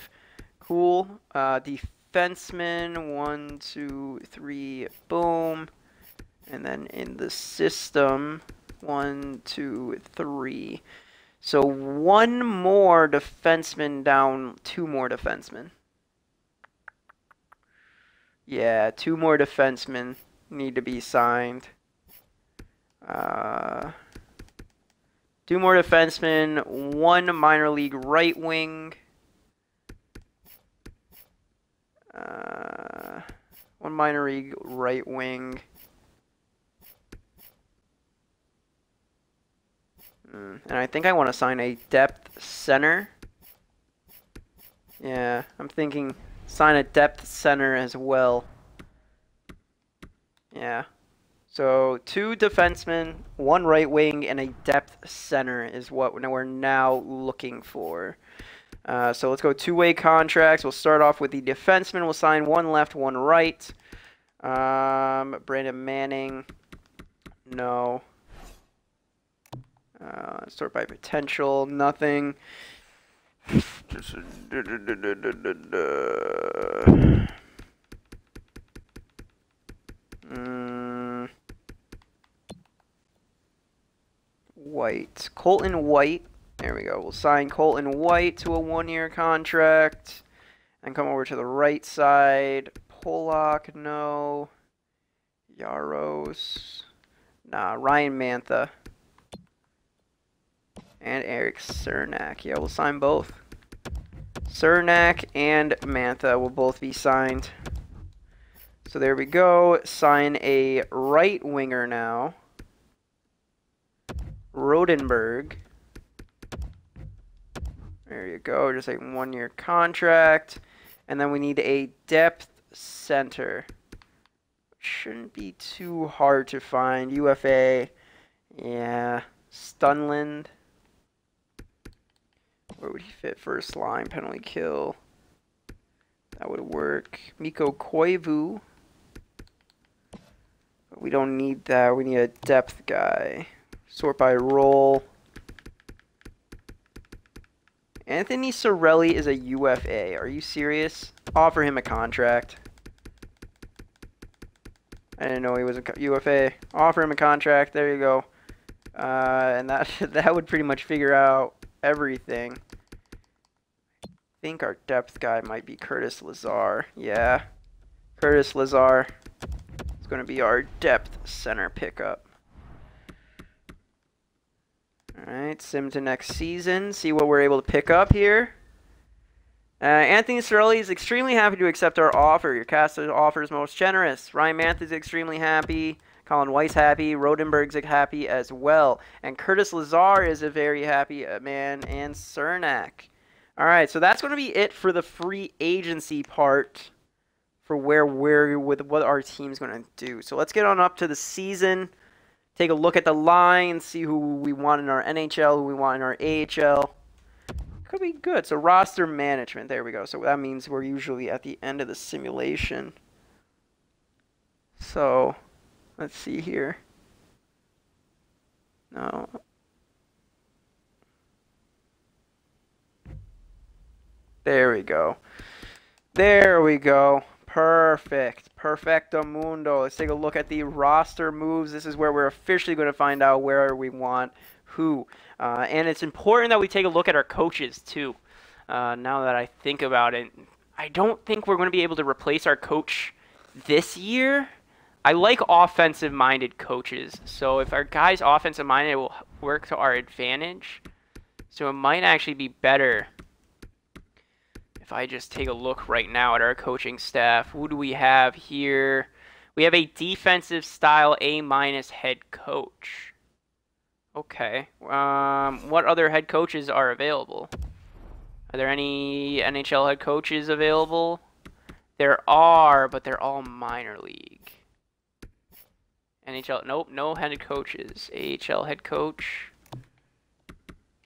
Cool. Uh, defenseman, one, two, three, boom. And then in the system, one, two, three. So one more defenseman down, two more defensemen. Yeah, two more defensemen need to be signed. Uh... Two more defensemen, one minor league right wing, uh, one minor league right wing, mm, and I think I want to sign a depth center. Yeah, I'm thinking sign a depth center as well. Yeah. So, two defensemen, one right wing, and a depth center is what we're now looking for. Uh, so, let's go two-way contracts. We'll start off with the defenseman. We'll sign one left, one right. Um, Brandon Manning. No. Uh, sort by potential. Nothing. Mm. White. Colton White. There we go. We'll sign Colton White to a one-year contract. And come over to the right side. Pollock, no. Yaros. Nah, Ryan Mantha. And Eric Cernak. Yeah, we'll sign both. Cernak and Mantha will both be signed. So there we go. Sign a right winger now. Rodenberg. There you go. Just a one-year contract. And then we need a depth center. Shouldn't be too hard to find. U F A. Yeah. Stunland. Where would he fit? First line. Penalty kill. That would work. Mikko Koivu. We don't need that. We need a depth guy. Sort by role. Anthony Cirelli is a U F A. Are you serious? Offer him a contract. I didn't know he was a U F A. Offer him a contract. There you go. Uh, and that that would pretty much figure out everything. I think our depth guy might be Curtis Lazar. Yeah. Curtis Lazar is going to be our depth center pickup. Alright, sim to next season. See what we're able to pick up here. Uh, Anthony Cirelli is extremely happy to accept our offer. Your cast offer is most generous. Ryan Manth is extremely happy. Colin White's happy. Rodenberg's happy as well. And Curtis Lazar is a very happy man. And Cernak. Alright, so that's going to be it for the free agency part. For where we're with what our team's going to do. So let's get on up to the season. Take a look at the line, see who we want in our N H L, who we want in our A H L. Could be good. So roster management, there we go. So that means we're usually at the end of the simulation. So let's see here. No. There we go. There we go. Perfect. Perfecto mundo. Let's take a look at the roster moves. This is where we're officially going to find out where we want who. Uh, and it's important that we take a look at our coaches, too. Uh, now that I think about it, I don't think we're going to be able to replace our coach this year. I like offensive-minded coaches, so if our guy's offensive-minded, it will work to our advantage. So it might actually be better if I just take a look right now at our coaching staff. Who do we have here? We have a defensive-style A minus head coach. Okay. Um, what other head coaches are available? Are there any N H L head coaches available? There are, but they're all minor league. N H L, nope, no head coaches. A H L head coach.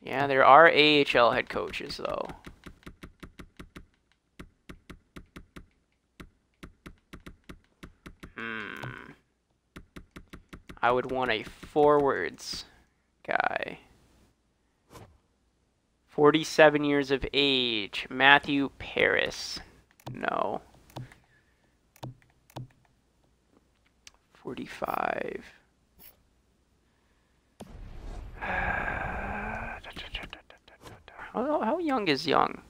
Yeah, there are A H L head coaches, though. Hmm. I would want a forwards guy. forty-seven years of age. Matthew Paris. No. forty-five. How, how young is young?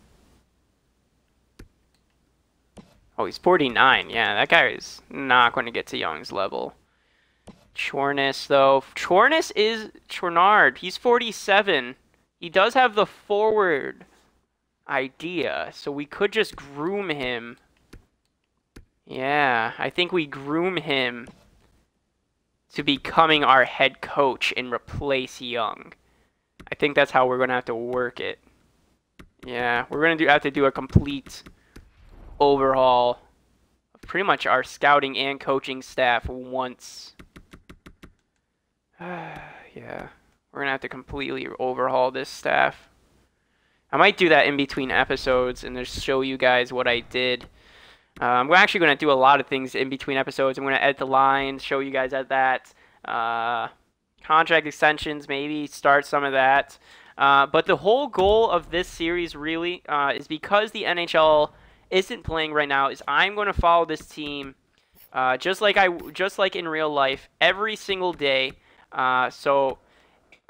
Oh, he's forty-nine. Yeah, that guy is not going to get to Young's level. Chornis, though. Chornis is Chornard. He's forty-seven. He does have the forward idea, so we could just groom him. Yeah, I think we groom him to becoming our head coach and replace Young. I think that's how we're going to have to work it. Yeah, we're going to do have to do a complete overhaul of pretty much our scouting and coaching staff once. Yeah. We're going to have to completely overhaul this staff. I might do that in between episodes and just show you guys what I did. Um, we're actually going to do a lot of things in between episodes. I'm going to edit the lines, show you guys at that. Uh, contract extensions, maybe start some of that. Uh, but the whole goal of this series really uh, is because the N H L isn't playing right now is I'm going to follow this team uh, just like I, just like in real life every single day. Uh, so...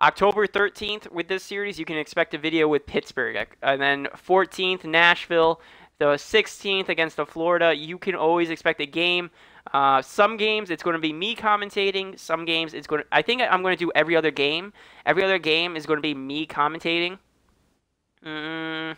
October thirteenth with this series, you can expect a video with Pittsburgh. And then fourteenth, Nashville. The sixteenth against the Florida, you can always expect a game. Uh, some games, it's going to be me commentating. Some games, it's going to... I think I'm going to do every other game. Every other game is going to be me commentating. Mm.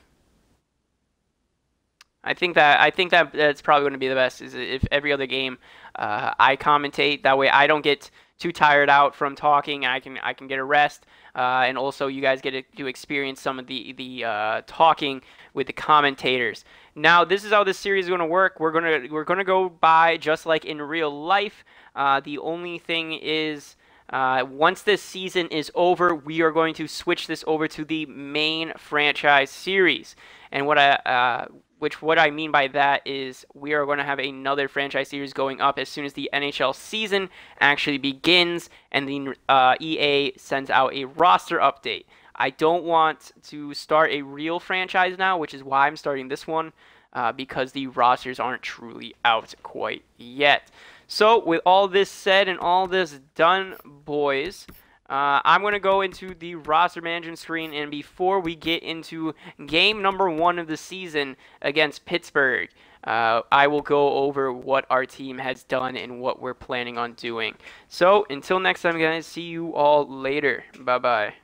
I think that I think that that's probably going to be the best, is if every other game uh, I commentate. That way I don't get... too tired out from talking. I can I can get a rest, uh, and also you guys get to, to experience some of the the uh, talking with the commentators. Now this is how this series is going to work. We're gonna we're gonna go by just like in real life. Uh, the only thing is, uh, once this season is over, we are going to switch this over to the main franchise series. And what I uh, which what I mean by that is we are going to have another franchise series going up as soon as the N H L season actually begins and the uh, E A sends out a roster update. I don't want to start a real franchise now, which is why I'm starting this one, uh, because the rosters aren't truly out quite yet. So with all this said and all this done, boys... Uh, I'm going to go into the roster management screen, and before we get into game number one of the season against Pittsburgh, uh, I will go over what our team has done and what we're planning on doing. So until next time, guys, see you all later. Bye-bye.